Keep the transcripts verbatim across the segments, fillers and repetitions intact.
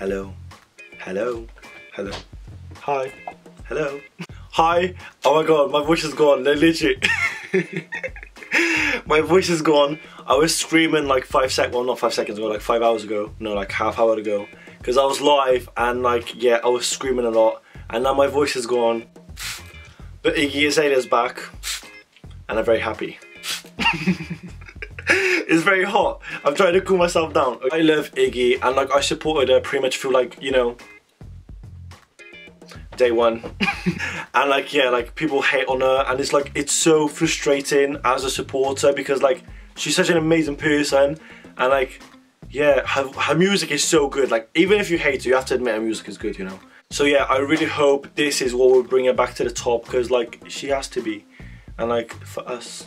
hello, hello, hello, hi, hello, hi. Oh my god, my voice is gone, no, literally. My voice is gone. I was screaming like five sec, well not five seconds ago, like five hours ago, no like half hour ago, because I was live and like yeah, I was screaming a lot and now my voice is gone. But Iggy Azalea is back and I'm very happy. It's very hot. I'm trying to cool myself down. I love Iggy and like I supported her pretty much through like, you know, day one. And like yeah, like people hate on her and it's like it's so frustrating as a supporter because like she's such an amazing person and like yeah, her, her music is so good. Like even if you hate her, you have to admit her music is good, you know. So yeah, I really hope this is what will bring her back to the top because like she has to be. And like for us,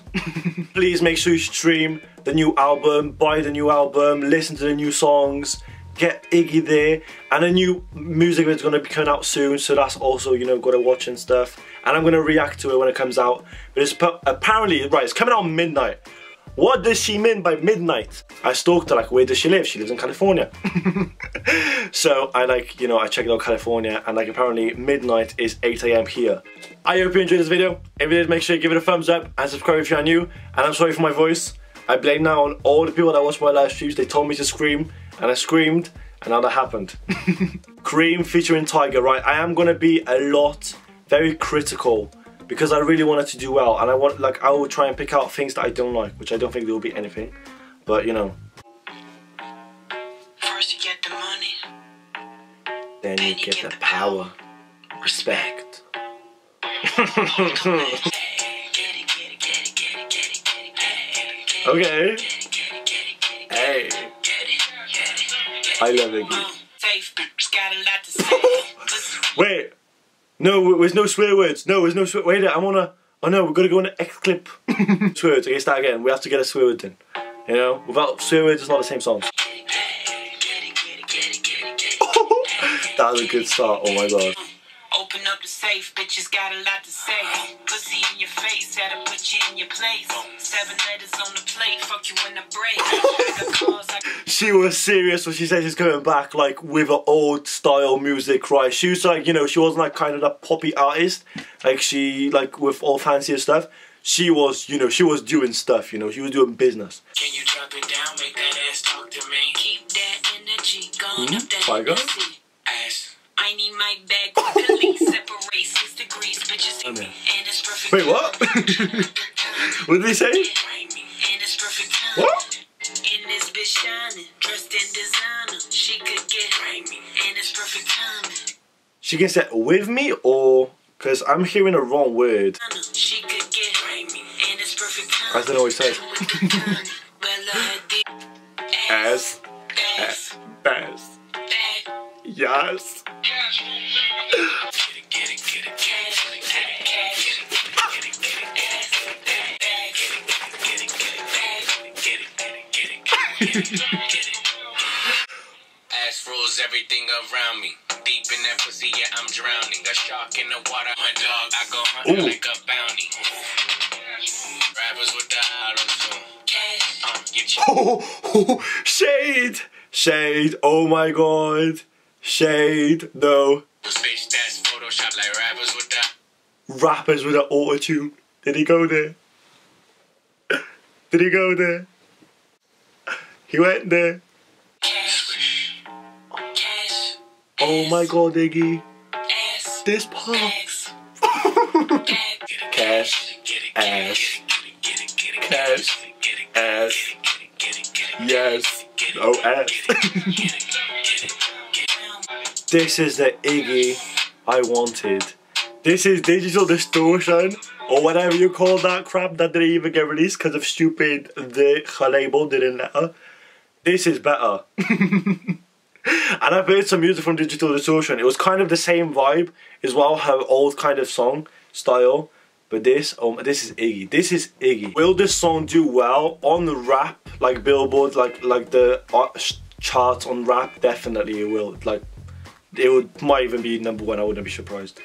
please make sure you stream the new album, buy the new album, listen to the new songs, get Iggy there, and a new music video is going to be coming out soon, so that's also, you know, got to watch and stuff, and I'm going to react to it when it comes out, but it's apparently, right, it's coming out midnight. What does she mean by midnight? I stalked her, like, where does she live? She lives in California. So I like, you know, I checked out California and like apparently midnight is eight A M here. I hope you enjoyed this video. If you did, make sure you give it a thumbs up and subscribe if you are new. And I'm sorry for my voice. I blame now on all the people that watched my live streams. They told me to scream and I screamed and now that happened. Kream featuring Tiger, right? I am gonna be a lot, very critical, because I really wanted to do well and I want, like, I will try and pick out things that I don't like, which I don't think there will be anything, but you know. First you get the money, then, then you, you get, get the, the power, power. Respect. Okay. Hey. I love Iggy. Wait. No, there's no swear words. No, there's no swear. Wait, I wanna. Oh no, we've got to go on an X clip. Swear words. Okay, start again. We have to get a swear word in. You know, without swear words, it's not the same song. That was a good start. Oh my god. Open up the safe, bitches got a lot to say. Pussy in your face, had to put you in your place. Seven letters on the plate, fuck you in the break. She was serious when she said she's coming back, like with her old style music, right? She was like, you know, she wasn't like kind of that poppy artist, like she like with all fancier stuff. She was, you know, she was doing stuff, you know, she was doing business. Can you drop it down, make that ass talk to me? Keep that energy going, mm-hmm. up that energy. Ass. I need my bag with the least separate six degrees, bitches. And it's perfect. Wait, what? What did they say? And it's perfect. What? In this bitch shining, dressed in designer. She could get me, and it's perfect timing. She gets that with me or because I'm hearing a wrong word. She could get me, and it's perfect timing. I don't know what he says. As, as, as. Yes. Ass rules everything around me. Deep in that pussy, yeah, I'm drowning. A shark in the water, my dog. I go hunting like a bounty. Rappers with the hollow tone. Oh, shade, shade. Oh my god. Shade, no. Bitch, that's Photoshop like rappers with the rappers with the auto-tune. Did he go there? Did he go there? He went there. Cash. Cash. Oh my god, Iggy. Ass. This part. Cash. Ass. Cash. Ass. Yes. No ass. This is the Iggy I wanted. This is Digital Distortion, or whatever you call that crap that didn't even get released because of stupid the label didn't let her. This is better. And I've heard some music from Digital Distortion. It was kind of the same vibe as well, her old kind of song style. But this, um, this is Iggy. This is Iggy. Will this song do well on the rap, like Billboard, like like the charts on rap? Definitely it will. Like. It would, might even be number one, I wouldn't be surprised.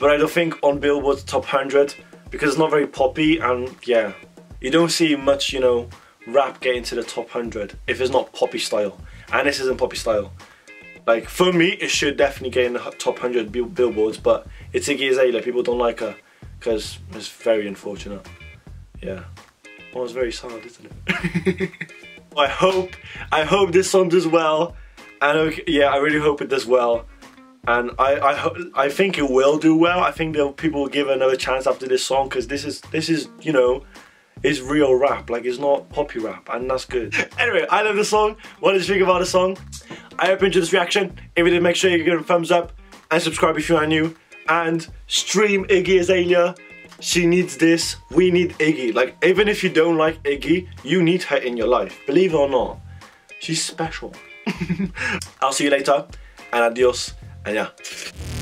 But I don't think on Billboard's top one hundred, because it's not very poppy, and yeah, you don't see much, you know, rap getting to the top one hundred if it's not poppy style. And this isn't poppy style. Like, for me, it should definitely get in the top one hundred billboards, but it's Iggy Azalea. People don't like her because it's very unfortunate. Yeah. Well, it's very sad, isn't it? I hope, I hope this song does well. And okay, yeah, I really hope it does well. And I, I, I think it will do well. I think that people will give another chance after this song, because this is, this is, you know, it's real rap. Like, it's not poppy rap, and that's good. Anyway, I love the song. What did you think about the song? I hope you enjoyed this reaction. If you did, make sure you give it a thumbs up and subscribe if you are new. And stream Iggy Azalea. She needs this. We need Iggy. Like, even if you don't like Iggy, you need her in your life. Believe it or not, she's special. I'll see you later, and adios. And yeah.